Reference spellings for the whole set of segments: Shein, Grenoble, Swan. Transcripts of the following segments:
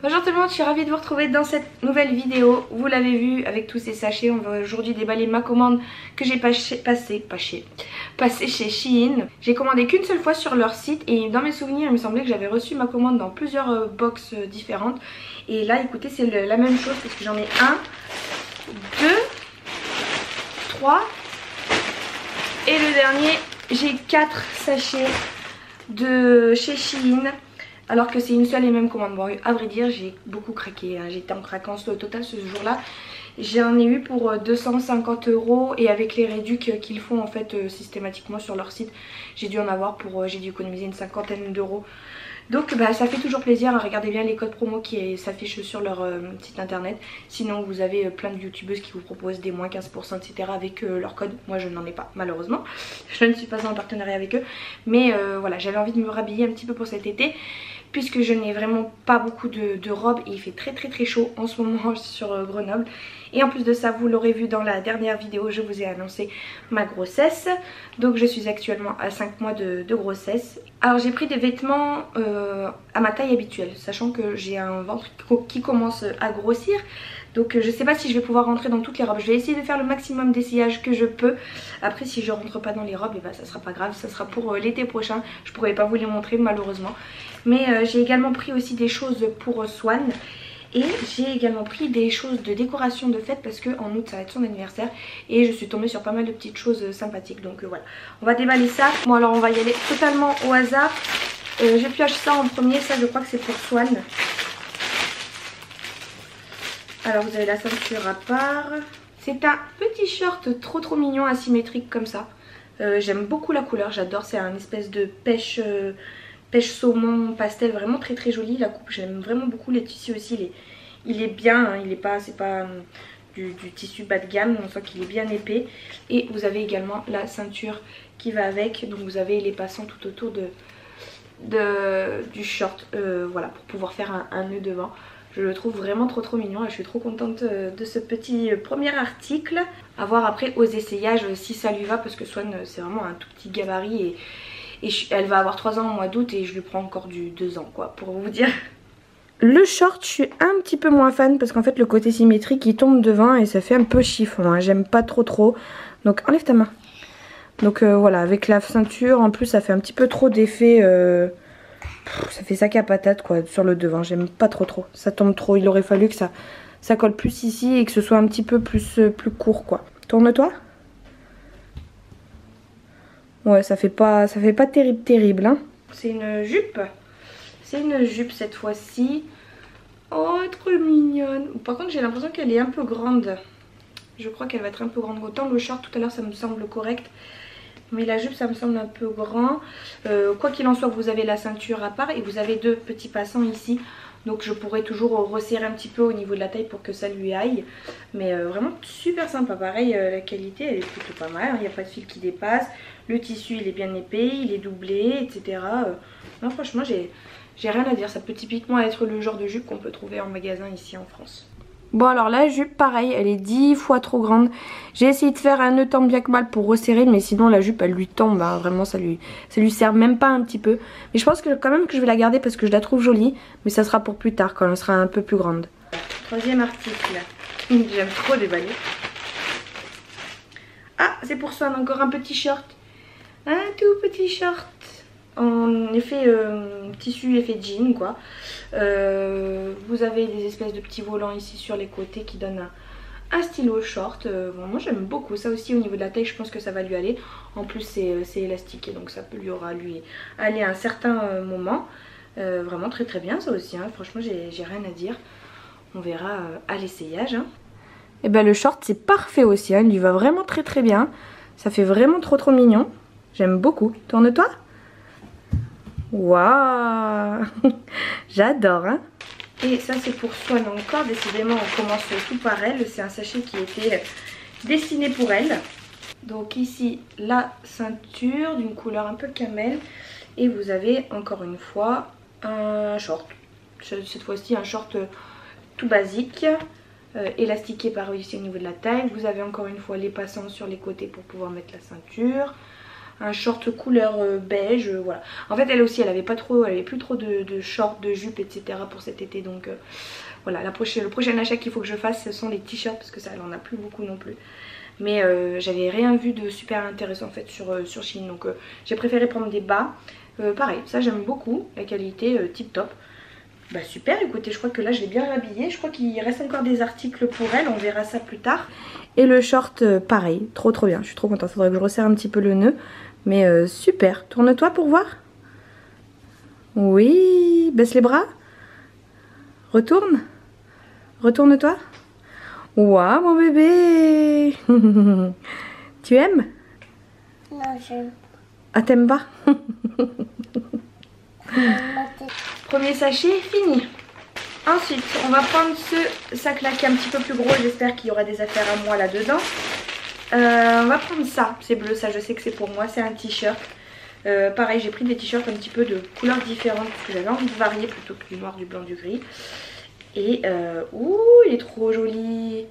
Bonjour tout le monde, je suis ravie de vous retrouver dans cette nouvelle vidéo. Vous l'avez vu avec tous ces sachets, on va aujourd'hui déballer ma commande que j'ai passée chez Shein. J'ai commandé qu'une seule fois sur leur site et dans mes souvenirs il me semblait que j'avais reçu ma commande dans plusieurs box différentes. Et là écoutez c'est la même chose parce que j'en ai 1, 2, 3 et le dernier. J'ai 4 sachets de chez Shein. Alors que c'est une seule et même commande. Bon, à vrai dire, j'ai beaucoup craqué. Hein. J'étais en craquance totale ce jour-là. J'en ai eu pour 250 € et avec les réductions qu'ils font en fait systématiquement sur leur site, j'ai dû en avoir pour, j'ai dû économiser une cinquantaine d'euros. Donc bah, ça fait toujours plaisir, hein. Regardez bien les codes promo qui s'affichent sur leur site internet. Sinon vous avez plein de youtubeuses qui vous proposent des moins 15% etc. avec leur code. Moi je n'en ai pas malheureusement, je ne suis pas en partenariat avec eux. Mais voilà, j'avais envie de me rhabiller un petit peu pour cet été. Puisque je n'ai vraiment pas beaucoup de robes et il fait très chaud en ce moment sur Grenoble. Et en plus de ça, vous l'aurez vu dans la dernière vidéo, je vous ai annoncé ma grossesse. Donc je suis actuellement à 5 mois de grossesse. Alors j'ai pris des vêtements à ma taille habituelle, sachant que j'ai un ventre qui commence à grossir. Donc je sais pas si je vais pouvoir rentrer dans toutes les robes. Je vais essayer de faire le maximum d'essayage que je peux. Après si je rentre pas dans les robes, eh ben, ça sera pas grave, ça sera pour l'été prochain. Je pourrais pas vous les montrer malheureusement. Mais j'ai également pris aussi des choses pour Swan. Et j'ai également pris des choses de décoration de fête parce qu'en août ça va être son anniversaire et je suis tombée sur pas mal de petites choses sympathiques. Donc voilà, on va déballer ça. Bon alors on va y aller totalement au hasard. J'ai pioché ça en premier, ça je crois que c'est pour Swan. Alors vous avez la ceinture à part. C'est un petit short trop mignon, asymétrique comme ça. J'aime beaucoup la couleur, j'adore, c'est un espèce de pêche... pêche saumon pastel, vraiment très joli la coupe, j'aime vraiment beaucoup. Les tissus aussi, il est bien, hein, il est pas, c'est pas du tissu bas de gamme, on sent qu'il est bien épais. Et vous avez également la ceinture qui va avec, donc vous avez les passants tout autour du short, voilà, pour pouvoir faire un nœud devant. Je le trouve vraiment trop mignon et je suis trop contente de ce petit premier article. À voir après aux essayages si ça lui va, parce que Swan c'est vraiment un tout petit gabarit et elle va avoir 3 ans au mois d'août et je lui prends encore du 2 ans quoi, pour vous dire. Le short je suis un petit peu moins fan parce qu'en fait le côté symétrique il tombe devant et ça fait un peu chiffon, hein. J'aime pas trop. Donc enlève ta main. Donc voilà, avec la ceinture en plus ça fait un petit peu trop d'effet, ça fait sac à patate quoi sur le devant, j'aime pas trop. Ça tombe trop, il aurait fallu que ça colle plus ici et que ce soit un petit peu plus court quoi. Tourne-toi. Ouais, ça fait pas terrible hein. C'est une jupe. C'est une jupe cette fois-ci. Oh, trop mignonne. Par contre, j'ai l'impression qu'elle est un peu grande. Je crois qu'elle va être un peu grande. Autant le short tout à l'heure, ça me semble correct. Mais la jupe, ça me semble un peu grand. Quoi qu'il en soit, vous avez la ceinture à part et vous avez 2 petits passants ici. Donc je pourrais toujours resserrer un petit peu au niveau de la taille pour que ça lui aille. Mais vraiment super sympa. Pareil, la qualité elle est plutôt pas mal. Il n'y a pas de fil qui dépasse. Le tissu il est bien épais, il est doublé, etc. Non franchement j'ai rien à dire. Ça peut typiquement être le genre de jupe qu'on peut trouver en magasin ici en France. Bon alors la jupe pareil, elle est 10 fois trop grande. J'ai essayé de faire un nœud tant bien que mal pour resserrer. Mais sinon la jupe elle lui tombe, hein. Vraiment ça lui sert même pas un petit peu. Mais je pense que quand même que je vais la garder parce que je la trouve jolie. Mais ça sera pour plus tard quand elle sera un peu plus grande. Troisième article, j'aime trop déballer. Ah c'est pour ça, encore un petit short. Un tout petit short en effet tissu effet jean quoi. Vous avez des espèces de petits volants ici sur les côtés qui donnent un stylo short. Bon, moi j'aime beaucoup ça aussi. Au niveau de la taille je pense que ça va lui aller. En plus c'est élastiqué donc ça lui aller à un certain moment. Vraiment très bien ça aussi hein. Franchement j'ai rien à dire. On verra à l'essayage hein. Et ben le short c'est parfait aussi hein. Il lui va vraiment très bien. Ça fait vraiment trop mignon. J'aime beaucoup. Tourne-toi. Waouh. J'adore hein. Et ça c'est pour Swan encore. Décidément on commence tout par elle. C'est un sachet qui était dessiné pour elle. Donc ici la ceinture d'une couleur un peu camel. Et vous avez encore une fois un short. Cette fois-ci un short tout basique. Élastiqué par ici au niveau de la taille. Vous avez encore une fois les passants sur les côtés pour pouvoir mettre la ceinture. un short couleur beige, voilà. En fait elle aussi elle avait pas trop, elle avait plus trop de shorts, de jupes etc pour cet été, donc voilà, le prochain achat qu'il faut que je fasse ce sont les t-shirts parce que ça elle en a plus beaucoup non plus. Mais j'avais rien vu de super intéressant en fait sur Shein, donc j'ai préféré prendre des bas. Pareil, ça j'aime beaucoup, la qualité tip top. Bah super, écoutez, je crois que là je l'ai bien habillée. Je crois qu'il reste encore des articles pour elle, on verra ça plus tard. Et le short pareil, trop bien, je suis trop contente. Faudrait que je resserre un petit peu le nœud, mais super. Tourne-toi pour voir. Oui, baisse les bras. Retourne. Retourne-toi. Ouah mon bébé. Tu aimes? Non, j'aime pas. Ah, t'aimes pas? Premier sachet fini. Ensuite on va prendre ce sac là qui est un petit peu plus gros, j'espère qu'il y aura des affaires à moi là dedans. On va prendre ça, c'est bleu, ça je sais que c'est pour moi, c'est un t-shirt. Pareil, j'ai pris des t-shirts un petit peu de couleurs différentes parce que j'avais envie de varier plutôt que du noir, du blanc, du gris. Et ouh, il est trop joli,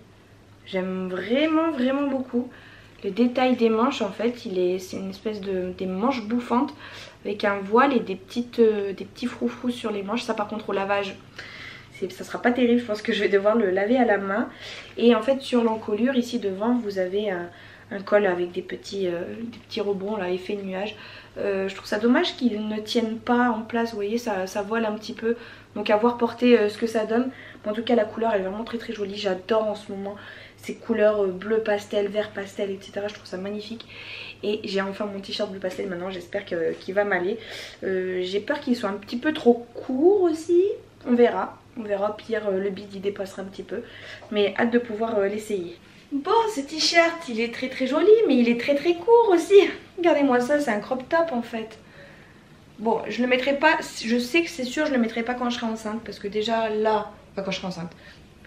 j'aime vraiment beaucoup. Le détail des manches en fait, c'est une espèce de des manches bouffantes avec un voile et des petits froufrous sur les manches. Ça par contre au lavage, ça sera pas terrible, je pense que je vais devoir le laver à la main. Et en fait sur l'encolure ici devant vous avez un col avec des petits rebonds là, effet nuage. Je trouve ça dommage qu'ils ne tiennent pas en place, vous voyez ça voile un petit peu. Donc à voir porter ce que ça donne. En tout cas la couleur elle est vraiment très jolie, j'adore en ce moment ces couleurs bleu pastel, vert pastel etc. Je trouve ça magnifique. Et j'ai enfin mon t-shirt bleu pastel maintenant, j'espère qu'il va m'aller. J'ai peur qu'il soit un petit peu trop court aussi, on verra, pire le bide il dépassera un petit peu, mais hâte de pouvoir l'essayer. Bon, ce t-shirt il est très joli mais il est très court aussi, regardez-moi ça, c'est un crop top en fait. Bon, je le mettrai pas, je sais que c'est sûr je le mettrai pas quand je serai enceinte parce que déjà là, enfin quand je serai enceinte,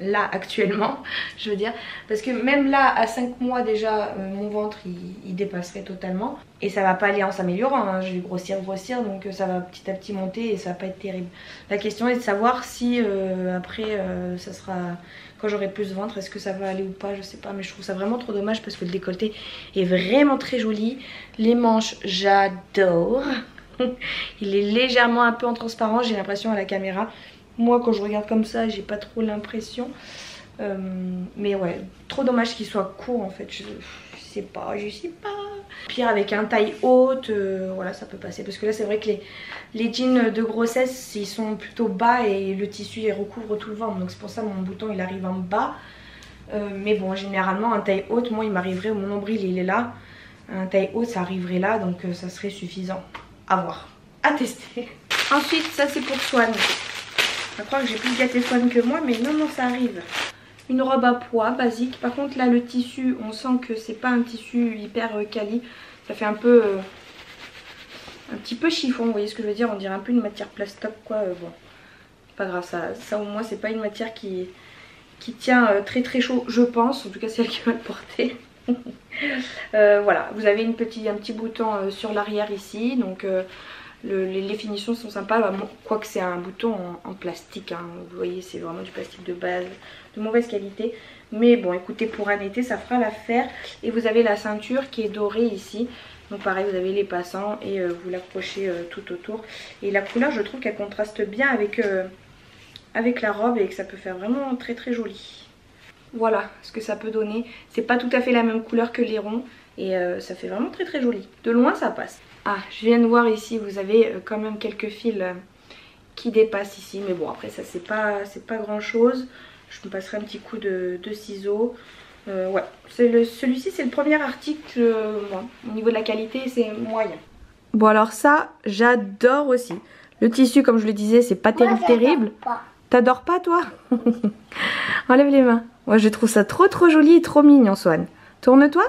là actuellement je veux dire, parce que même là à 5 mois déjà mon ventre il dépasserait totalement et ça va pas aller en s'améliorant, hein. Je vais grossir donc ça va petit à petit monter et ça va pas être terrible. La question est de savoir si après ça sera, quand j'aurai plus de ventre, est-ce que ça va aller ou pas, je sais pas, mais je trouve ça vraiment trop dommage parce que le décolleté est vraiment très joli, les manches j'adore. Il est légèrement un peu en transparence, j'ai l'impression à la caméra. Moi quand je regarde comme ça j'ai pas trop l'impression, mais ouais, trop dommage qu'il soit court en fait, je sais pas. Pire avec un taille haute, voilà ça peut passer parce que là c'est vrai que les jeans de grossesse ils sont plutôt bas et le tissu il recouvre tout le ventre, donc c'est pour ça mon bouton il arrive en bas, mais bon généralement un taille haute moi il m'arriverait, mon nombril il est là, un taille haute ça arriverait là, donc ça serait suffisant, à voir, à tester. Ensuite ça c'est pour Swan. Je crois que j'ai plus de gâté Swan que moi, mais non ça arrive. Une robe à pois basique, par contre là le tissu on sent que c'est pas un tissu hyper quali, ça fait un peu un petit peu chiffon, vous voyez ce que je veux dire, on dirait un peu une matière plastoc quoi, bon pas grave, ça au moins c'est pas une matière qui tient très chaud je pense, en tout cas c'est elle qui m'a porté. Voilà, vous avez un petit bouton sur l'arrière ici, donc les finitions sont sympas, bah, bon, quoique c'est un bouton en plastique, hein, vous voyez c'est vraiment du plastique de base, de mauvaise qualité. Mais bon écoutez, pour un été ça fera l'affaire. Et vous avez la ceinture qui est dorée ici. Donc pareil vous avez les passants et vous l'accrochez tout autour. Et la couleur je trouve qu'elle contraste bien avec la robe et que ça peut faire vraiment très joli. Voilà ce que ça peut donner. C'est pas tout à fait la même couleur que les ronds. Et ça fait vraiment très joli. De loin ça passe. Ah, je viens de voir ici, vous avez quand même quelques fils qui dépassent ici. Mais bon, après ça, c'est pas grand chose. Je me passerai un petit coup de ciseaux. Ouais, celui-ci, c'est le premier article. Bon, au niveau de la qualité, c'est moyen. Bon, alors ça, j'adore aussi. Le tissu, comme je le disais, c'est pas terrible. T'adores pas, toi? Enlève les mains. Moi, je trouve ça trop joli et trop mignon, Swan. Tourne-toi.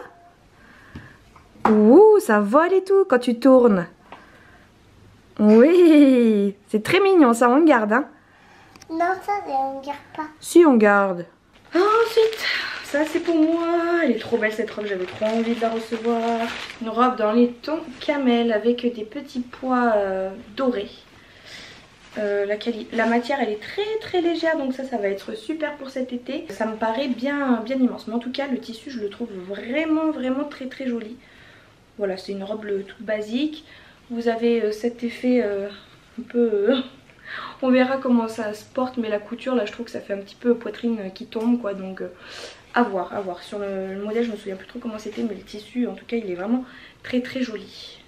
Ouh, ça vole et tout quand tu tournes. Oui, c'est très mignon, ça on garde, hein? Non, ça on garde pas. Si, on garde. Ah, ensuite, ça c'est pour moi. Elle est trop belle cette robe, j'avais trop envie de la recevoir. Une robe dans les tons camel avec des petits pois dorés. La matière elle est très légère, donc ça va être super pour cet été. Ça me paraît bien immense, mais en tout cas le tissu je le trouve vraiment très joli. Voilà, c'est une robe toute basique. Vous avez cet effet un peu... on verra comment ça se porte, mais la couture là je trouve que ça fait un petit peu poitrine qui tombe quoi, donc à voir. Sur le modèle je me souviens plus trop comment c'était, mais le tissu en tout cas il est vraiment très très joli.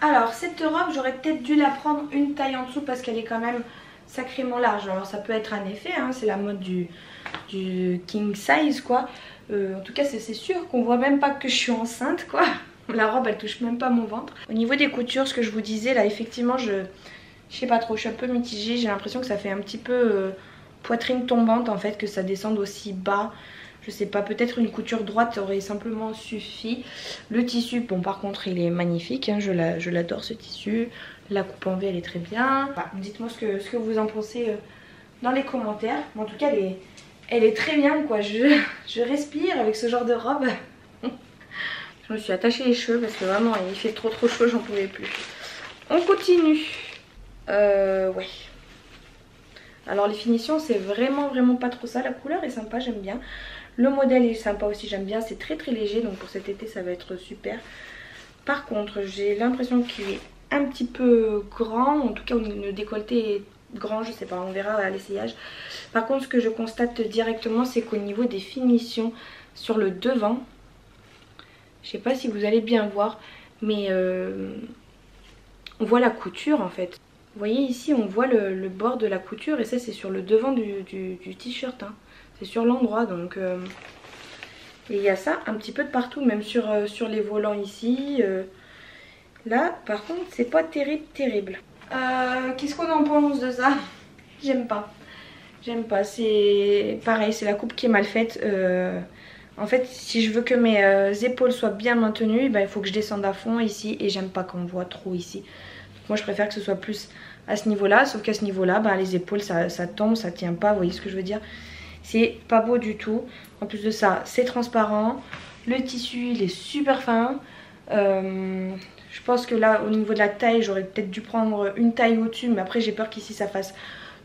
Alors cette robe j'aurais peut-être dû la prendre une taille en dessous parce qu'elle est quand même sacrément large. Alors ça peut être un effet, hein, c'est la mode du king size quoi. En tout cas c'est sûr qu'on voit même pas que je suis enceinte quoi. La robe elle touche même pas mon ventre. Au niveau des coutures, ce que je vous disais là, effectivement je sais pas trop, je suis un peu mitigée, j'ai l'impression que ça fait un petit peu poitrine tombante en fait, que ça descende aussi bas. Je sais pas, peut-être une couture droite aurait simplement suffi. Le tissu, bon par contre il est magnifique, hein, je l'adore ce tissu. La coupe en V elle est très bien. Bah, dites-moi ce que vous en pensez dans les commentaires. Bon, en tout cas elle est très bien quoi, je respire avec ce genre de robe. Je me suis attachée les cheveux parce que vraiment il fait trop chaud, j'en pouvais plus. On continue. Ouais. Alors les finitions c'est vraiment pas trop ça. La couleur est sympa, j'aime bien. Le modèle est sympa aussi, j'aime bien. C'est très très léger donc pour cet été ça va être super. Par contre j'ai l'impression qu'il est un petit peu grand. En tout cas le décolleté est grand, je sais pas, on verra à l'essayage. Par contre ce que je constate directement c'est qu'au niveau des finitions sur le devant, je sais pas si vous allez bien voir, mais on voit la couture en fait. Vous voyez ici on voit le bord de la couture et ça c'est sur le devant du t-shirt, hein. C'est sur l'endroit donc et il y a ça un petit peu de partout, même sur les volants ici là par contre c'est pas terrible. Qu'est-ce qu'on en pense de ça? J'aime pas, c'est pareil, c'est la coupe qui est mal faite. En fait si je veux que mes épaules soient bien maintenues, ben, il faut que je descende à fond ici et j'aime pas qu'on voit trop ici. Moi je préfère que ce soit plus à ce niveau là, sauf qu'à ce niveau là bah, les épaules ça tombe, ça tient pas, vous voyez ce que je veux dire. C'est pas beau du tout, en plus de ça c'est transparent, le tissu il est super fin. Je pense que là au niveau de la taille j'aurais peut-être dû prendre une taille au dessus, mais après j'ai peur qu'ici ça fasse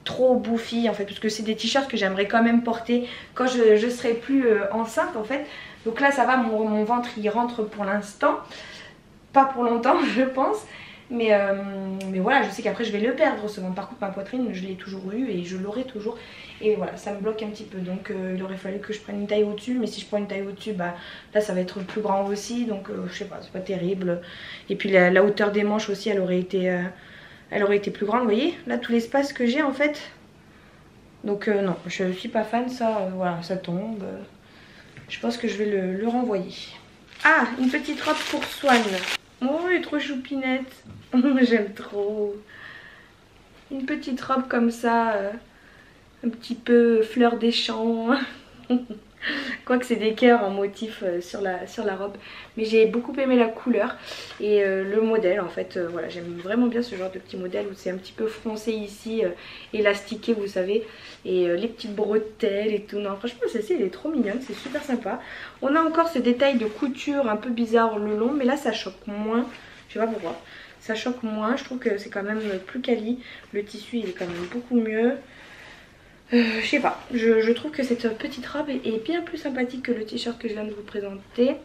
trop bouffi en fait, parce que c'est des t-shirts que j'aimerais quand même porter quand je serai plus enceinte en fait. Donc là ça va, mon ventre il rentre pour l'instant, pas pour longtemps je pense. Mais voilà, je sais qu'après je vais le perdre ce ventre. Par contre ma poitrine je l'ai toujours eu et je l'aurai toujours. Et voilà, ça me bloque un petit peu. Donc il aurait fallu que je prenne une taille au dessus. Mais si je prends une taille au dessus, bah là ça va être plus grand aussi. Donc je sais pas, c'est pas terrible. Et puis la hauteur des manches aussi elle aurait été plus grande. Vous voyez, là tout l'espace que j'ai en fait. Donc non, je suis pas fan. Ça voilà, ça tombe. Je pense que je vais le renvoyer. Ah, une petite robe pour Swan. Oh, elle est trop choupinette. J'aime trop. Une petite robe comme ça, un petit peu fleur des champs. Quoique c'est des cœurs en motif sur la robe. Mais j'ai beaucoup aimé la couleur et le modèle en fait. Voilà, j'aime vraiment bien ce genre de petit modèle où c'est un petit peu froncé ici, élastiqué vous savez. Et les petites bretelles et tout. Non, franchement celle-ci elle est trop mignonne, c'est super sympa. On a encore ce détail de couture un peu bizarre le long, mais là ça choque moins. Je sais pas pourquoi. Ça choque moins, je trouve que c'est quand même plus quali. Le tissu il est quand même beaucoup mieux. Je sais pas, je trouve que cette petite robe est bien plus sympathique que le t-shirt que je viens de vous présenter.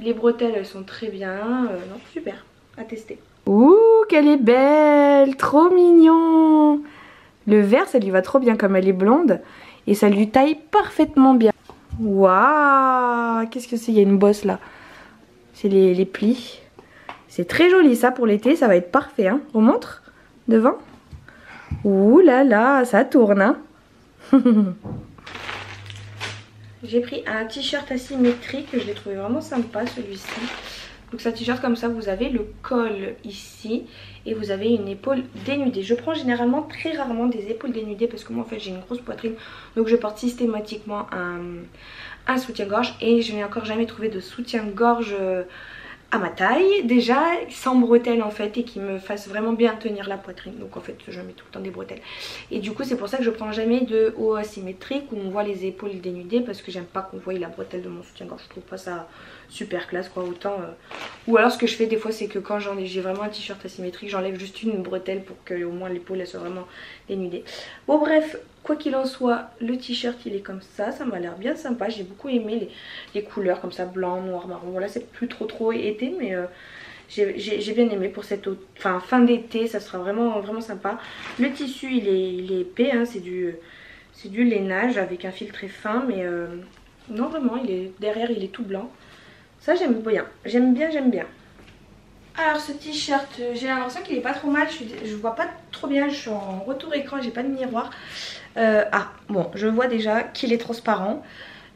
Les bretelles elles sont très bien, non, super, à tester. Ouh qu'elle est belle, trop mignon. Le vert ça lui va trop bien comme elle est blonde et ça lui taille parfaitement bien. Waouh, qu'est-ce que c'est, il y a une bosse là, c'est les plis. C'est très joli ça pour l'été, ça va être parfait hein. On montre devant. Ouh là là, ça tourne hein. J'ai pris un t-shirt asymétrique, je l'ai trouvé vraiment sympa celui-ci. Donc c'est un t-shirt comme ça, vous avez le col ici et vous avez une épaule dénudée. Je prends généralement très rarement des épaules dénudées parce que moi en fait j'ai une grosse poitrine, donc je porte systématiquement un soutien-gorge et je n'ai encore jamais trouvé de soutien-gorge à ma taille, déjà sans bretelles en fait, et qui me fasse vraiment bien tenir la poitrine. Donc en fait je mets tout le temps des bretelles et du coup c'est pour ça que je prends jamais de haut asymétrique où on voit les épaules dénudées, parce que j'aime pas qu'on voie la bretelle de mon soutien-gorge. Je trouve pas ça super classe quoi, autant ou alors ce que je fais des fois c'est que quand j'ai vraiment un t-shirt asymétrique, j'enlève juste une bretelle pour que au moins l'épaule elle soit vraiment dénudée. Bon bref, quoi qu'il en soit, le t-shirt il est comme ça, ça m'a l'air bien sympa, j'ai beaucoup aimé les couleurs comme ça, blanc, noir, marron, voilà c'est plus trop été mais j'ai bien aimé pour cette enfin, fin d'été, ça sera vraiment sympa. Le tissu il est épais, hein, c'est du lainage avec un fil très fin mais non vraiment il est derrière, il est tout blanc. Ça j'aime bien, j'aime bien. Alors ce t-shirt, j'ai l'impression qu'il est pas trop mal, je vois pas trop bien, je suis en retour écran, j'ai pas de miroir. Ah bon, je vois déjà qu'il est transparent.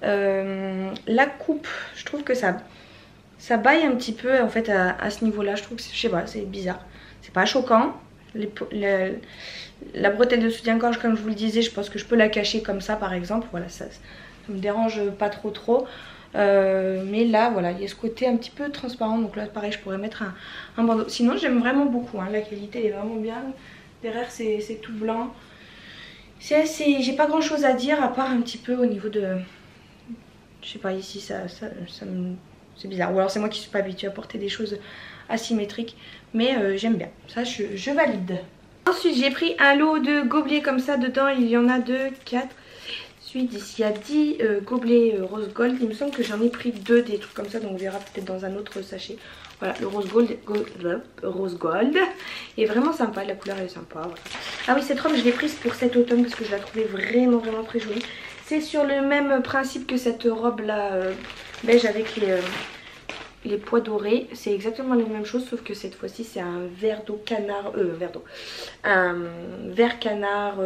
La coupe, je trouve que ça baille un petit peu en fait à ce niveau là, je trouve que je sais pas, c'est bizarre, c'est pas choquant. La bretelle de soutien-gorge comme je vous le disais, je pense que je peux la cacher comme ça par exemple, voilà ça me dérange pas trop. Mais là voilà, il y a ce côté un petit peu transparent, donc là pareil je pourrais mettre un bandeau. Sinon j'aime vraiment beaucoup, hein, la qualité elle est vraiment bien, derrière c'est tout blanc. J'ai pas grand chose à dire à part un petit peu au niveau de, je sais pas ici c'est bizarre, ou alors c'est moi qui suis pas habituée à porter des choses asymétriques, mais j'aime bien, ça je valide. Ensuite j'ai pris un lot de gobelets comme ça, dedans il y en a 2, 4, 8, 10, il y a 10 gobelets rose gold, il me semble que j'en ai pris 2 des trucs comme ça, donc on verra peut-être dans un autre sachet. Voilà, le rose gold est vraiment sympa, la couleur est sympa, voilà. Ah oui, cette robe je l'ai prise pour cet automne parce que je la trouvais vraiment très jolie. C'est sur le même principe que cette robe là beige avec les pois dorés, c'est exactement la même chose sauf que cette fois-ci c'est un vert d'eau canard, un vert canard,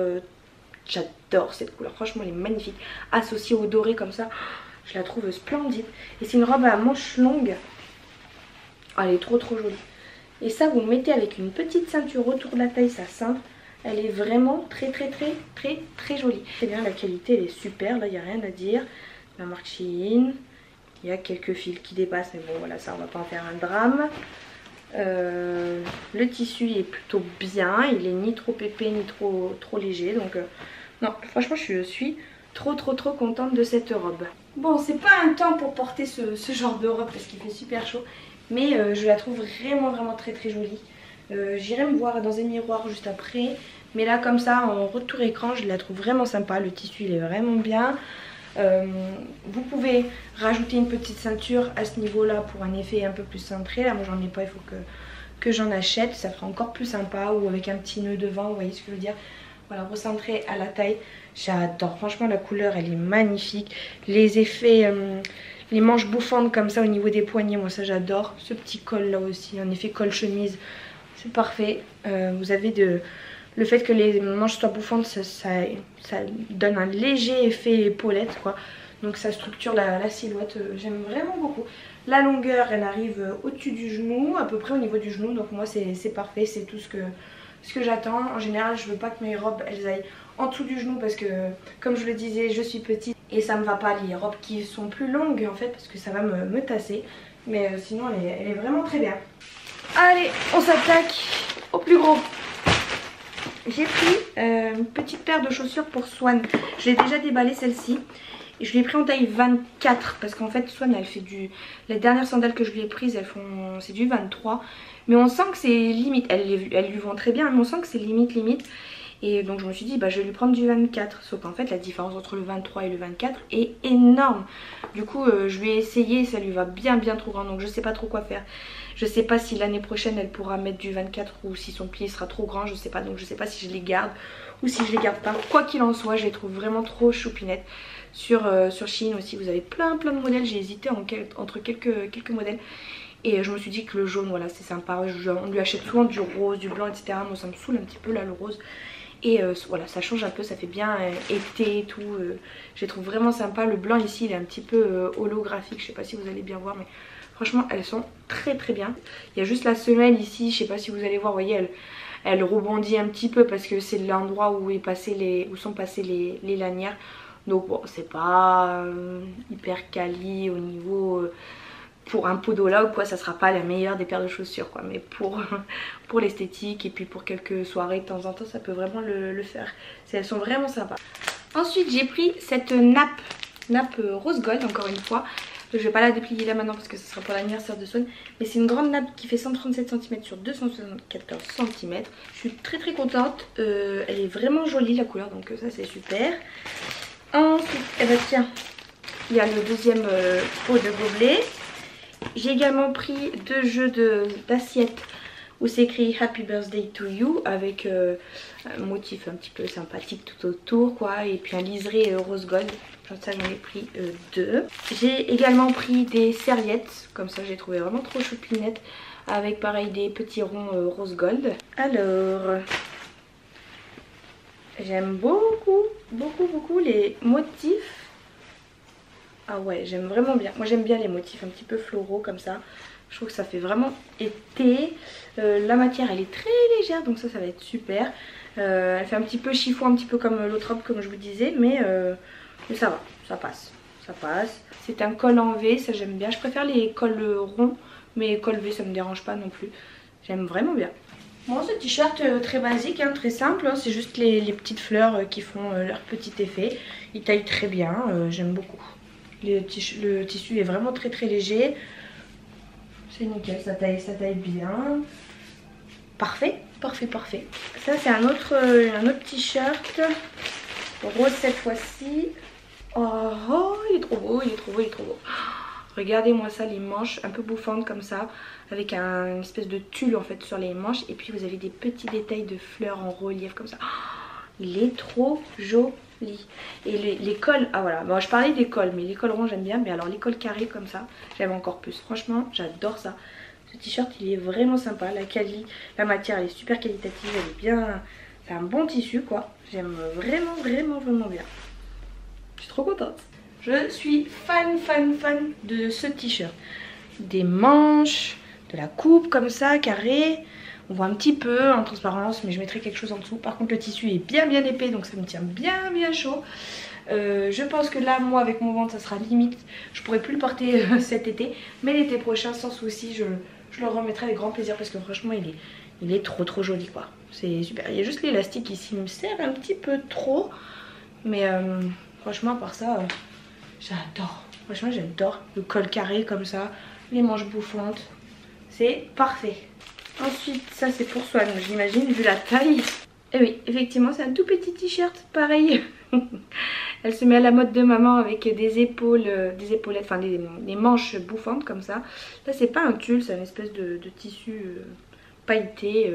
j'adore cette couleur, franchement elle est magnifique, associée au doré comme ça, je la trouve splendide. Et c'est une robe à manches longues, oh, elle est trop jolie. Et ça vous mettez avec une petite ceinture autour de la taille, ça cintre, elle est vraiment très jolie. C'est bien, la qualité elle est super, là il n'y a rien à dire, la marque Shein. Il y a quelques fils qui dépassent, mais bon voilà, ça on va pas en faire un drame. Le tissu est plutôt bien, il est ni trop épais ni trop léger. Donc non, franchement je suis trop contente de cette robe. Bon, c'est pas un temps pour porter ce genre de robe parce qu'il fait super chaud. Mais je la trouve vraiment très jolie. J'irai me voir dans un miroir juste après. Mais là comme ça, en retour écran, je la trouve vraiment sympa. Le tissu il est vraiment bien. Vous pouvez rajouter une petite ceinture à ce niveau là pour un effet un peu plus cintré. Là moi j'en ai pas, il faut que j'en achète, ça fera encore plus sympa, ou avec un petit nœud devant, vous voyez ce que je veux dire. Voilà, recentré à la taille, j'adore, franchement la couleur elle est magnifique. Les effets, les manches bouffantes comme ça au niveau des poignets, moi ça j'adore. Ce petit col là aussi, un effet col chemise, c'est parfait. Vous avez le fait que les manches soient bouffantes, ça donne un léger effet épaulette quoi. Donc ça structure la silhouette, j'aime vraiment beaucoup. La longueur elle arrive au-dessus du genou, à peu près au niveau du genou. Donc moi c'est parfait, c'est tout ce que j'attends. En général je veux pas que mes robes elles aillent en dessous du genou parce que comme je le disais je suis petite. Et ça me va pas les robes qui sont plus longues en fait parce que ça va me tasser. Mais sinon elle est vraiment très bien. Allez, on s'attaque au plus gros. J'ai pris une petite paire de chaussures pour Swan. Je l'ai déjà déballée celle-ci. Je l'ai pris en taille 24 parce qu'en fait Swan elle fait du... Les dernières sandales que je lui ai prises elles font... c'est du 23. Mais on sent que c'est limite. Elle lui vend très bien mais on sent que c'est limite. Et donc je me suis dit bah je vais lui prendre du 24. Sauf qu'en fait la différence entre le 23 et le 24 est énorme. Du coup je vais essayer, ça lui va bien trop grand. Donc je sais pas trop quoi faire. Je sais pas si l'année prochaine elle pourra mettre du 24 ou si son pied sera trop grand, je sais pas. Donc je sais pas si je les garde ou si je les garde pas. Quoi qu'il en soit je les trouve vraiment trop choupinettes. Sur Shein aussi vous avez plein de modèles. J'ai hésité entre quelques modèles. Et je me suis dit que le jaune voilà c'est sympa. On lui achète souvent du rose, du blanc etc. Moi ça me saoule un petit peu là le rose. Et voilà, ça change un peu, ça fait bien été et tout. Je les trouve vraiment sympa. Le blanc ici, il est un petit peu holographique. Je sais pas si vous allez bien voir, mais franchement, elles sont très bien. Il y a juste la semelle ici, je sais pas si vous allez voir. Vous voyez, elle rebondit un petit peu parce que c'est l'endroit où sont passées les lanières. Donc bon, c'est pas hyper quali au niveau... pour un podologue quoi, ça sera pas la meilleure des paires de chaussures quoi, mais pour l'esthétique et puis pour quelques soirées de temps en temps ça peut vraiment le faire. Elles sont vraiment sympas. Ensuite j'ai pris cette nappe rose gold encore une fois Donc je vais pas la déplier là maintenant parce que ce sera pour l'anniversaire de Swan. Mais c'est une grande nappe qui fait 137 cm sur 274 cm. Je suis très contente. Elle est vraiment jolie la couleur, donc ça c'est super. Ensuite, eh ben tiens, il y a le deuxième pot de gobelet. J'ai également pris deux jeux d'assiettes où c'est écrit Happy Birthday to you avec un motif un petit peu sympathique tout autour quoi, et puis un liseré rose gold. Ça j'en ai pris deux. J'ai également pris des serviettes, comme ça j'ai trouvé vraiment trop choupinettes, avec pareil des petits ronds rose gold. Alors j'aime beaucoup les motifs. Ah ouais, j'aime vraiment bien. Moi j'aime bien les motifs un petit peu floraux comme ça. Je trouve que ça fait vraiment été. La matière elle est très légère, donc ça va être super. Elle fait un petit peu chiffon, un petit peu comme l'autre robe comme je vous disais, mais ça va, ça passe, ça passe. C'est un col en V, ça j'aime bien. Je préfère les cols ronds, mais col V ça me dérange pas non plus. J'aime vraiment bien. Bon, ce t-shirt très basique, hein, très simple, hein, c'est juste les petites fleurs qui font leur petit effet. Il taille très bien, j'aime beaucoup. Le tissu est vraiment très léger. C'est nickel, ça taille bien. Parfait. Ça c'est un autre t-shirt rose cette fois-ci. Oh, il est trop beau. Regardez-moi ça, les manches un peu bouffantes comme ça, avec une espèce de tulle en fait sur les manches, et puis vous avez des petits détails de fleurs en relief comme ça. Oh, il est trop joli. Et les cols, ah voilà, bon, je parlais des cols, mais les cols ronds j'aime bien, mais alors les cols carrés comme ça, j'aime encore plus. Franchement, j'adore ça. Ce t-shirt il est vraiment sympa, la matière elle est super qualitative, elle est bien, c'est un bon tissu quoi. J'aime vraiment bien. Je suis trop contente. Je suis fan de ce t-shirt. Des manches, de la coupe comme ça, carrée. On voit un petit peu en transparence, mais je mettrai quelque chose en dessous. Par contre, le tissu est bien épais, donc ça me tient bien chaud. Je pense que là, moi, avec mon ventre, ça sera limite. Je pourrai plus le porter cet été, mais l'été prochain, sans souci, je le remettrai avec grand plaisir parce que franchement, il est trop joli, quoi. C'est super. Il y a juste l'élastique ici, il me sert un petit peu trop, mais franchement, à part ça, j'adore. Franchement, j'adore le col carré comme ça, les manches bouffantes, c'est parfait. Ensuite, ça c'est pour Swan, j'imagine, vu la taille. Et oui, effectivement, c'est un tout petit t-shirt, pareil. Elle se met à la mode de maman avec des épaulettes, enfin des manches bouffantes comme ça. Là, c'est pas un tulle, c'est une espèce de tissu pailleté.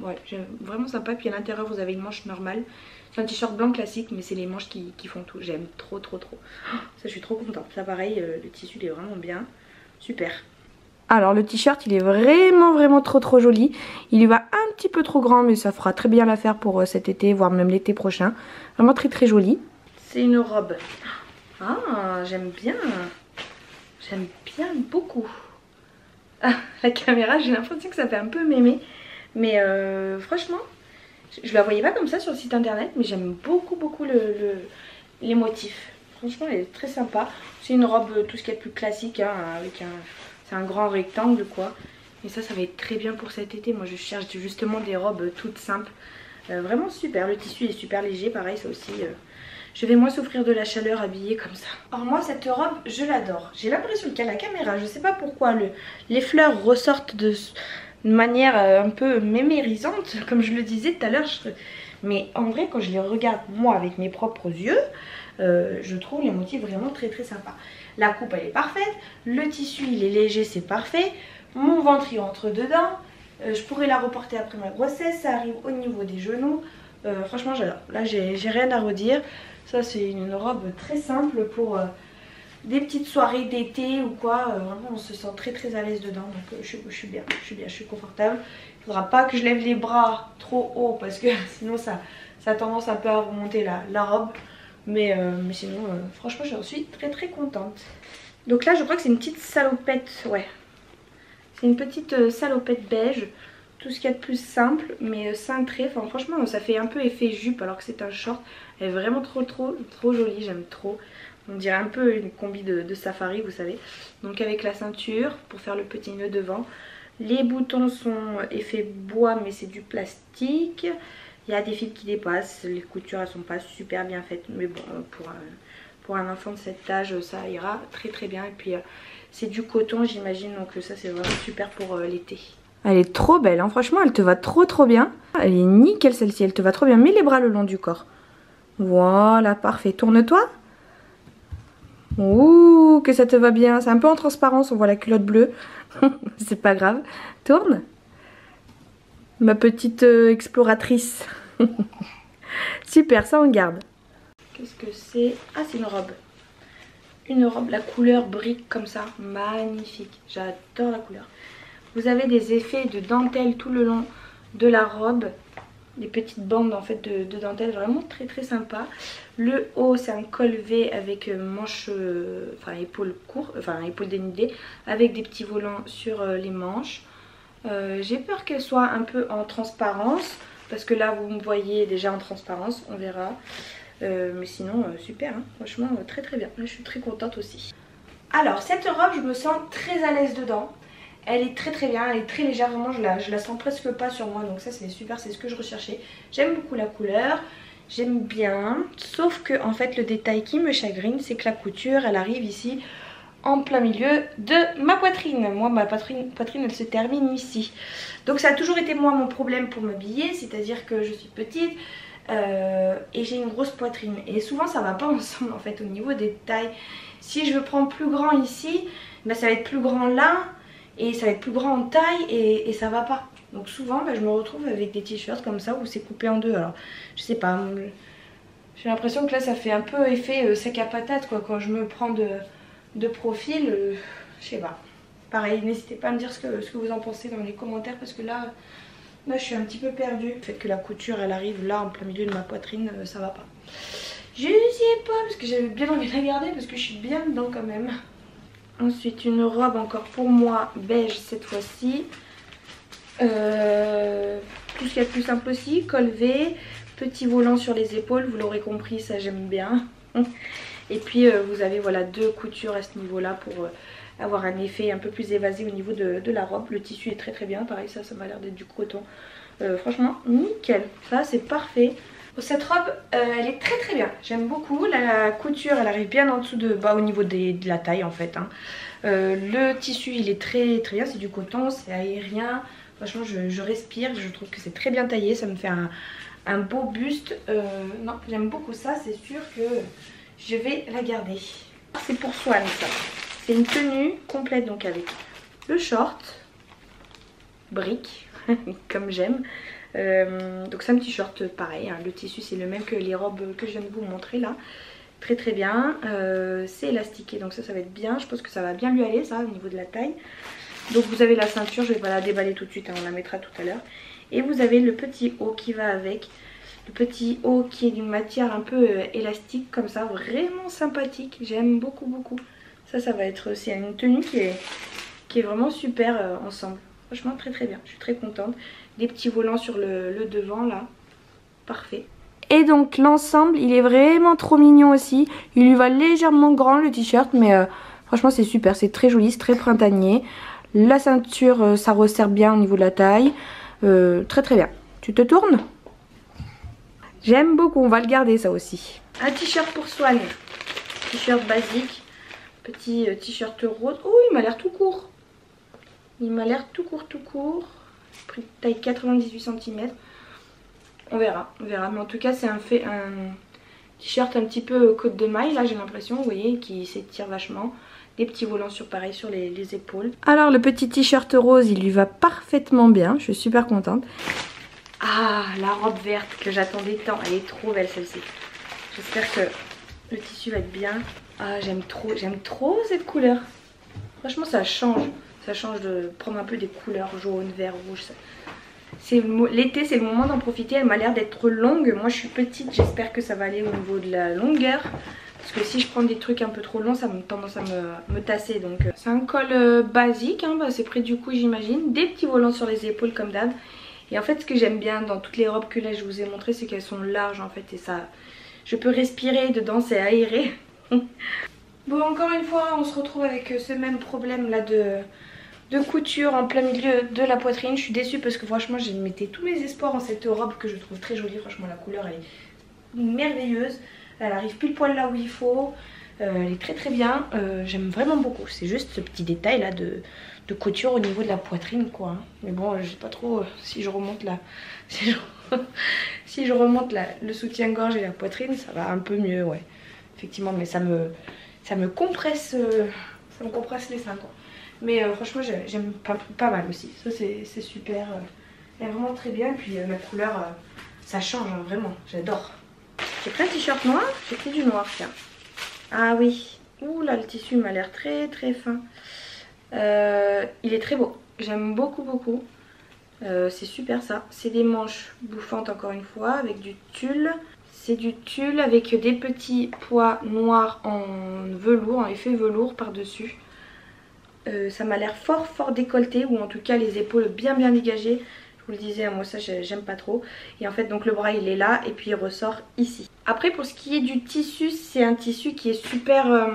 Ouais, j'aime vraiment sympa. Puis à l'intérieur, vous avez une manche normale. C'est un t-shirt blanc classique, mais c'est les manches qui font tout. J'aime trop. Ça, je suis trop contente. Ça, pareil, le tissu, il est vraiment bien. Super. Alors le t-shirt il est vraiment trop joli. Il lui va un petit peu trop grand, mais ça fera très bien l'affaire pour cet été, voire même l'été prochain. Vraiment très joli. C'est une robe. Ah, j'aime bien. J'aime bien beaucoup. Ah, la caméra, j'ai l'impression que ça fait un peu mémé. Mais franchement, je la voyais pas comme ça sur le site internet, mais j'aime beaucoup les motifs. Franchement, elle est très sympa. C'est une robe tout ce qu'il y a de plus classique, hein, avec un... C'est un grand rectangle quoi. Et ça va être très bien pour cet été. Moi je cherche justement des robes toutes simples. Vraiment super. Le tissu est super léger. Pareil ça aussi. Je vais moins souffrir de la chaleur habillée comme ça. Or moi cette robe je l'adore. J'ai l'impression qu'à la caméra je sais pas pourquoi les fleurs ressortent de manière un peu mémérisante. Comme je le disais tout à l'heure. Mais en vrai quand je les regarde moi avec mes propres yeux. Je trouve les motifs vraiment très sympas. La coupe elle est parfaite, le tissu il est léger, c'est parfait, mon ventre il rentre dedans, je pourrais la reporter après ma grossesse, ça arrive au niveau des genoux. Franchement j'adore, là j'ai rien à redire. Ça c'est une robe très simple pour des petites soirées d'été ou quoi. Vraiment on se sent très à l'aise dedans, donc je suis bien, je suis confortable. Il faudra pas que je lève les bras trop haut parce que sinon ça a tendance un peu à remonter la robe. Mais sinon, franchement, j'en suis très contente. Donc là, je crois que c'est une petite salopette. Ouais, c'est une petite salopette beige. Tout ce qu'il y a de plus simple, mais cintré. Enfin, franchement, ça fait un peu effet jupe alors que c'est un short. Elle est vraiment trop jolie. J'aime trop. On dirait un peu une combi de safari, vous savez. Donc avec la ceinture pour faire le petit nœud devant. Les boutons sont effet bois, mais c'est du plastique. Il y a des fils qui dépassent, les coutures elles sont pas super bien faites, mais bon, pour pour un enfant de cet âge ça ira très très bien. Et puis c'est du coton j'imagine, donc ça c'est vraiment super pour l'été. Elle est trop belle hein, franchement elle te va trop trop bien. Elle est nickel celle-ci, elle te va trop bien. Mets les bras le long du corps. Voilà, parfait. Tourne-toi. Ouh, que ça te va bien. C'est un peu en transparence, on voit la culotte bleue. C'est pas grave. Tourne. Ma petite exploratrice. Super, ça on garde. Qu'est-ce que c'est? Ah, c'est une robe. Une robe, la couleur brique comme ça. Magnifique. J'adore la couleur. Vous avez des effets de dentelle tout le long de la robe. Des petites bandes en fait de dentelle, vraiment très très sympa. Le haut c'est un col V avec manches, enfin épaules courtes, enfin épaules dénudées, avec des petits volants sur les manches. J'ai peur qu'elle soit un peu en transparence, parce que là vous me voyez déjà en transparence, on verra. Mais sinon super, hein, franchement très très bien, là je suis très contente aussi. Alors cette robe je me sens très à l'aise dedans. Elle est très très bien, elle est très légère, vraiment je la sens presque pas sur moi, donc ça c'est super, c'est ce que je recherchais. J'aime beaucoup la couleur, j'aime bien, sauf que en fait le détail qui me chagrine c'est que la couture elle arrive ici en plein milieu de ma poitrine. Moi ma poitrine elle se termine ici, donc ça a toujours été moi mon problème pour m'habiller, c'est à dire que je suis petite et j'ai une grosse poitrine et souvent ça va pas ensemble en fait au niveau des tailles. Si je prends plus grand ici, ben, ça va être plus grand là. Et ça va être plus grand en taille et ça va pas. Donc souvent bah, je me retrouve avec des t-shirts comme ça où c'est coupé en deux. Alors je sais pas, j'ai l'impression que là ça fait un peu effet sac à patate quoi. Quand je me prends de profil, je sais pas. Pareil, n'hésitez pas à me dire ce que vous en pensez dans les commentaires, parce que là je suis un petit peu perdue. Le fait que la couture elle arrive là en plein milieu de ma poitrine, ça va pas. Je sais pas, parce que j'avais bien envie de la garder parce que je suis bien dedans quand même. Ensuite une robe encore pour moi, beige cette fois-ci, tout ce qu'il y a de plus simple aussi, col V, petit volant sur les épaules, vous l'aurez compris, ça j'aime bien. Et puis vous avez voilà deux coutures à ce niveau-là pour avoir un effet un peu plus évasé au niveau de la robe. Le tissu est très très bien, pareil ça m'a l'air d'être du coton, franchement nickel, ça c'est parfait. Cette robe elle est très très bien, j'aime beaucoup, la couture elle arrive bien en dessous de bas au niveau de la taille en fait hein. Le tissu il est très très bien, c'est du coton, c'est aérien, franchement je respire, je trouve que c'est très bien taillé, ça me fait un beau buste, non j'aime beaucoup ça, c'est sûr que je vais la garder. C'est pour Swan ça, c'est une tenue complète donc avec le short, brique comme j'aime. Donc c'est un petit short pareil, hein. Le tissu c'est le même que les robes que je viens de vous montrer là. Très très bien, c'est élastiqué donc ça va être bien, je pense que ça va bien lui aller ça au niveau de la taille. Donc vous avez la ceinture, je vais pas la déballer tout de suite, hein, on la mettra tout à l'heure. Et vous avez le petit haut qui va avec, le petit haut qui est d'une matière un peu élastique comme ça, vraiment sympathique, j'aime beaucoup beaucoup. Ça va être aussi une tenue qui est vraiment super ensemble. Franchement très très bien, je suis très contente. Des petits volants sur le devant là, parfait. Et donc l'ensemble il est vraiment trop mignon aussi. Il lui va légèrement grand le t-shirt, mais franchement c'est super, c'est très joli, c'est très printanier. La ceinture ça resserre bien au niveau de la taille, très très bien. Tu te tournes? J'aime beaucoup, on va le garder ça aussi. Un t-shirt pour Swan, t-shirt basique, petit t-shirt rose. Oh il m'a l'air tout court. Il m'a l'air tout court, taille 98 cm. On verra. Mais en tout cas, c'est un t-shirt un petit peu côte de maille. Là, j'ai l'impression, vous voyez, qui s'étire vachement. Des petits volants sur pareil sur les épaules. Alors, le petit t-shirt rose, il lui va parfaitement bien. Je suis super contente. Ah, la robe verte que j'attendais tant. Elle est trop belle celle-ci. J'espère que le tissu va être bien. Ah, j'aime trop cette couleur. Franchement, ça change. Ça change de prendre un peu des couleurs jaune, vert, rouge. L'été, c'est le moment d'en profiter. Elle m'a l'air d'être longue. Moi, je suis petite. J'espère que ça va aller au niveau de la longueur. Parce que si je prends des trucs un peu trop longs, ça a tendance à me tasser. Donc, c'est un col basique. Hein, bah, c'est près du cou, j'imagine. Des petits volants sur les épaules, comme d'hab. Et en fait, ce que j'aime bien dans toutes les robes que là, je vous ai montrées, c'est qu'elles sont larges, en fait. Et ça, je peux respirer dedans. C'est aéré. Bon, encore une fois, on se retrouve avec ce même problème là de couture en plein milieu de la poitrine. Je suis déçue parce que franchement j'ai mettais tous mes espoirs en cette robe que je trouve très jolie. Franchement la couleur elle est merveilleuse, Elle arrive pile poil là où il faut. Elle est très très bien. J'aime vraiment beaucoup. C'est juste ce petit détail là de couture au niveau de la poitrine quoi. Hein. Mais bon, je sais pas trop si je remonte là. Si je remonte là, le soutien-gorge et la poitrine, ça va un peu mieux, ouais. Effectivement, mais ça me compresse les seins quoi. Mais franchement, j'aime pas mal aussi. Ça c'est super. Elle est vraiment très bien. Et puis la couleur, ça change hein, vraiment. J'adore. J'ai pris un t-shirt noir. J'ai pris du noir, tiens. Ah oui. Ouh là, le tissu m'a l'air très très fin. Il est très beau. J'aime beaucoup beaucoup. C'est super ça. C'est des manches bouffantes encore une fois avec du tulle. C'est du tulle avec des petits pois noirs en velours, en effet velours par-dessus. Ça m'a l'air fort fort décolleté, ou en tout cas les épaules bien bien dégagées. Je vous le disais, moi ça j'aime pas trop. Et en fait donc le bras il est là et puis il ressort ici. Après pour ce qui est du tissu, c'est un tissu qui est super,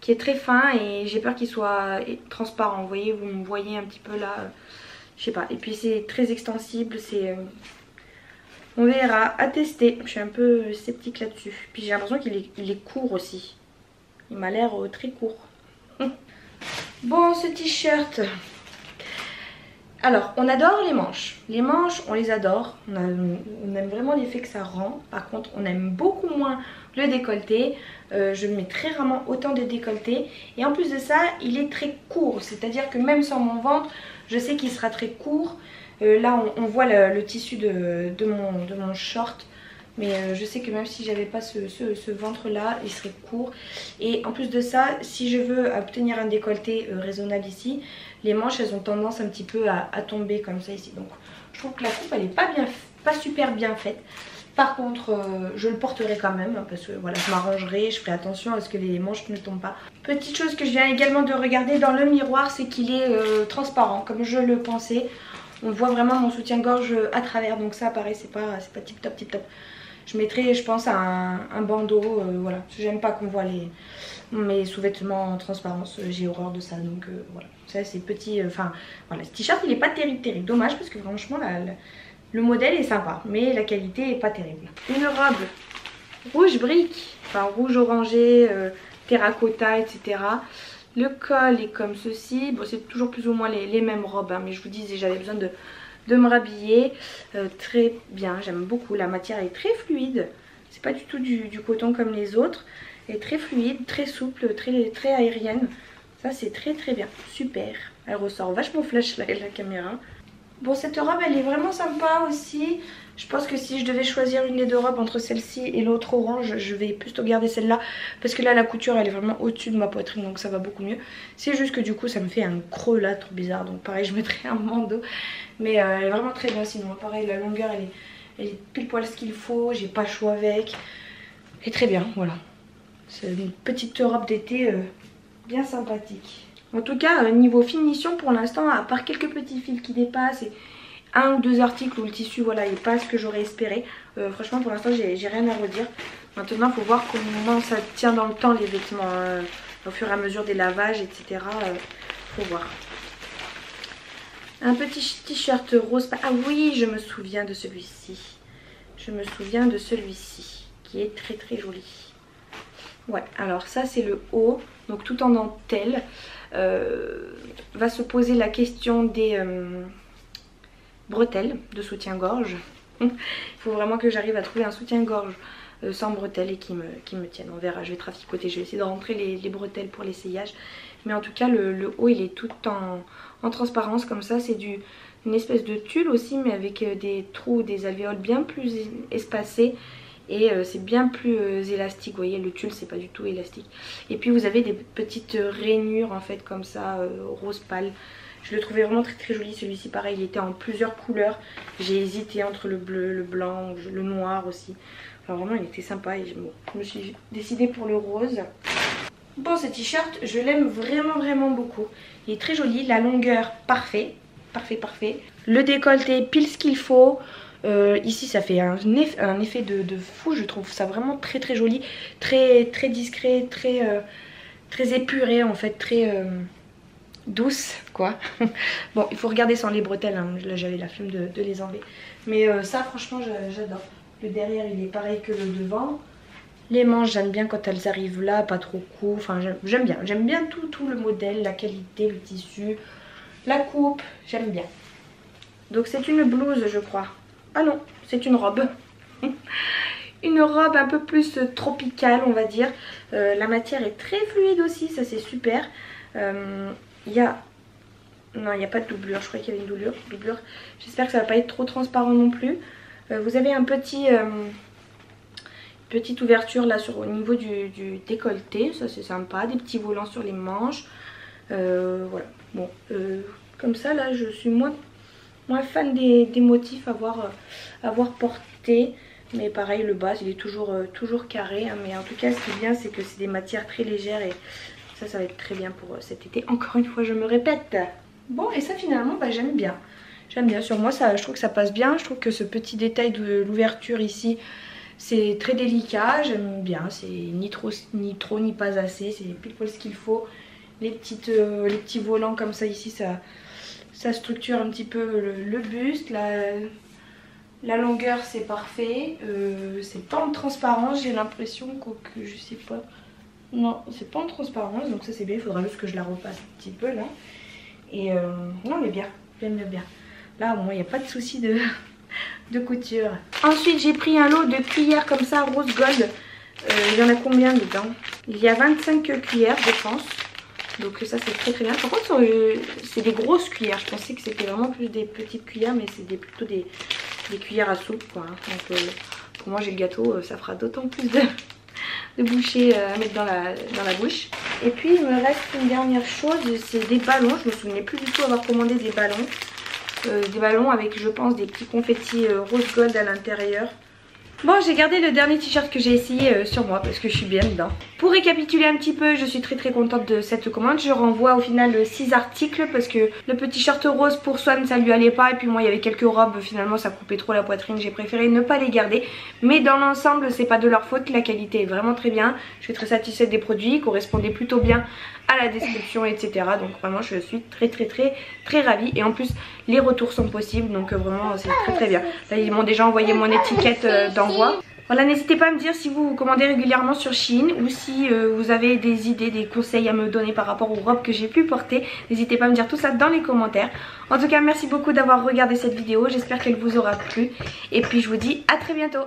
qui est très fin et j'ai peur qu'il soit transparent. Vous voyez, vous me voyez un petit peu là, je sais pas. Et puis c'est très extensible, c'est... on verra, à tester. Je suis un peu sceptique là-dessus. Puis j'ai l'impression qu'il est court aussi. Il m'a l'air très court. Bon, ce t-shirt. Alors, on adore les manches. Les manches, on les adore. On aime vraiment l'effet que ça rend. Par contre, on aime beaucoup moins le décolleté. Je mets très rarement autant de décolleté. Et en plus de ça, il est très court. C'est-à-dire que même sans mon ventre, je sais qu'il sera très court. Là on voit le tissu de mon short, mais je sais que même si j'avais pas ce ventre là, il serait court. Et en plus de ça, si je veux obtenir un décolleté raisonnable ici, les manches elles ont tendance un petit peu à tomber comme ça ici. Donc je trouve que la coupe elle est pas super bien faite. Par contre je le porterai quand même hein, parce que voilà, je m'arrangerai, je ferai attention à ce que les manches ne tombent pas. Petite chose que je viens également de regarder dans le miroir, c'est qu'il est transparent comme je le pensais. On voit vraiment mon soutien-gorge à travers, donc ça pareil, c'est pas tip top tip top. Je mettrai, je pense, un bandeau, voilà. J'aime pas qu'on voit mes sous-vêtements en transparence, j'ai horreur de ça, donc voilà. Ça c'est petit, enfin voilà, ce t-shirt il est pas terrible terrible, dommage parce que franchement le modèle est sympa, mais la qualité est pas terrible. Une robe rouge brique, enfin rouge orangé, terracotta, etc. Le col est comme ceci. Bon, c'est toujours plus ou moins les mêmes robes, hein, mais je vous disais, j'avais besoin de me rhabiller. Très bien, j'aime beaucoup. La matière est très fluide. C'est pas du tout du coton comme les autres. Elle est très fluide, très souple, très, très aérienne. Ça, c'est très très bien. Super. Elle ressort vachement flash là, la caméra. Bon, cette robe, elle est vraiment sympa aussi. Je pense que si je devais choisir une des deux robes entre celle-ci et l'autre orange, je vais plutôt garder celle-là. Parce que là, la couture, elle est vraiment au-dessus de ma poitrine, donc ça va beaucoup mieux. C'est juste que du coup, ça me fait un creux là, trop bizarre. Donc pareil, je mettrai un bandeau. Mais elle est vraiment très bien sinon. Pareil, la longueur, elle est pile poil ce qu'il faut. J'ai pas chaud avec. Et très bien, voilà. C'est une petite robe d'été bien sympathique. En tout cas, niveau finition, pour l'instant, à part quelques petits fils qui dépassent et un ou deux articles où le tissu, voilà, n'est pas ce que j'aurais espéré. Franchement, pour l'instant, j'ai rien à redire. Maintenant, il faut voir comment ça tient dans le temps, les vêtements. Au fur et à mesure des lavages, etc. Faut voir. Un petit t-shirt rose. Ah oui, je me souviens de celui-ci. Je me souviens de celui-ci, qui est très très joli. Ouais, alors ça, c'est le haut. Donc tout en dentelle. Va se poser la question des... bretelles de soutien-gorge. Il faut vraiment que j'arrive à trouver un soutien-gorge sans bretelles et qui me tienne. On verra, je vais traficoter, je vais essayer de rentrer les bretelles pour l'essayage. Mais en tout cas, le haut, il est tout en transparence comme ça. C'est une espèce de tulle aussi, mais avec des trous, des alvéoles bien plus espacés. Et c'est bien plus élastique. Vous voyez, le tulle, c'est pas du tout élastique. Et puis, vous avez des petites rainures, en fait, comme ça, rose pâle. Je le trouvais vraiment très très joli, celui-ci pareil, il était en plusieurs couleurs. J'ai hésité entre le bleu, le blanc, le noir aussi. Enfin vraiment il était sympa et je me suis décidée pour le rose. Bon, ce t-shirt, je l'aime vraiment vraiment beaucoup. Il est très joli, la longueur parfait, parfait parfait. Le décolleté pile ce qu'il faut. Ici ça fait un effet de fou, je trouve ça vraiment très très joli. Très très discret, très épuré en fait, très... douce quoi. Bon, il faut regarder sans les bretelles hein. Là j'avais la flemme de les enlever, mais ça franchement j'adore. Le derrière il est pareil que le devant, Les manches, j'aime bien quand elles arrivent là, pas trop court. Enfin, j'aime bien. J'aime bien tout le modèle, la qualité, le tissu, la coupe. J'aime bien. Donc c'est une blouse, je crois. Ah non, c'est une robe. Une robe un peu plus tropicale, on va dire. La matière est très fluide aussi, ça c'est super. Non, il n'y a pas de doublure. Je croyais qu'il y avait une doublure. J'espère que ça ne va pas être trop transparent non plus. Vous avez un petit... petite ouverture là sur, au niveau du décolleté, ça c'est sympa, des petits volants sur les manches, voilà, bon, comme ça là je suis moins fan des motifs à avoir porté, mais pareil le bas il est toujours carré, hein, mais en tout cas ce qui est bien c'est que c'est des matières très légères et ça va être très bien pour cet été, encore une fois je me répète. Bon et ça finalement bah, j'aime bien sur moi, ça, je trouve que ça passe bien, je trouve que ce petit détail de l'ouverture ici c'est très délicat, j'aime bien, c'est ni trop ni pas assez, c'est pile poil ce qu'il faut. Les petits volants comme ça ici, ça structure un petit peu le buste, la longueur c'est parfait, c'est pas en transparence, j'ai l'impression que je sais pas, non c'est pas en transparence, donc ça c'est bien, il faudra juste que je la repasse un petit peu là, et non mais bien, j'aime bien, là au moins il n'y a pas de souci de couture. Ensuite j'ai pris un lot de cuillères comme ça rose gold, il y en a combien dedans? Il y a 25 cuillères je pense, donc ça c'est très bien. Par contre c'est des grosses cuillères, je pensais que c'était vraiment plus des petites cuillères, mais c'est plutôt des cuillères à soupe quoi. Donc pour manger le gâteau ça fera d'autant plus de bouchées à mettre dans la bouche. Et puis il me reste une dernière chose, c'est des ballons, je me souvenais plus du tout avoir commandé des ballons. Des ballons avec je pense des petits confettis rose gold à l'intérieur. Bon j'ai gardé le dernier t-shirt que j'ai essayé sur moi parce que je suis bien dedans. Pour récapituler un petit peu, je suis très contente de cette commande. Je renvoie au final 6 articles parce que le petit t-shirt rose pour Swan ça lui allait pas. Et puis moi il y avait quelques robes, finalement ça coupait trop la poitrine. J'ai préféré ne pas les garder. Mais dans l'ensemble c'est pas de leur faute, la qualité est vraiment très bien. Je suis très satisfaite des produits, ils correspondaient plutôt bien à la description etc. Donc vraiment je suis très ravie. Et en plus les retours sont possibles donc vraiment c'est très bien. Là ils m'ont déjà envoyé mon étiquette d'envoi. Voilà, n'hésitez pas à me dire si vous commandez régulièrement sur Shein ou si vous avez des idées, des conseils à me donner par rapport aux robes que j'ai pu porter. N'hésitez pas à me dire tout ça dans les commentaires. En tout cas merci beaucoup d'avoir regardé cette vidéo, j'espère qu'elle vous aura plu. Et puis je vous dis à très bientôt.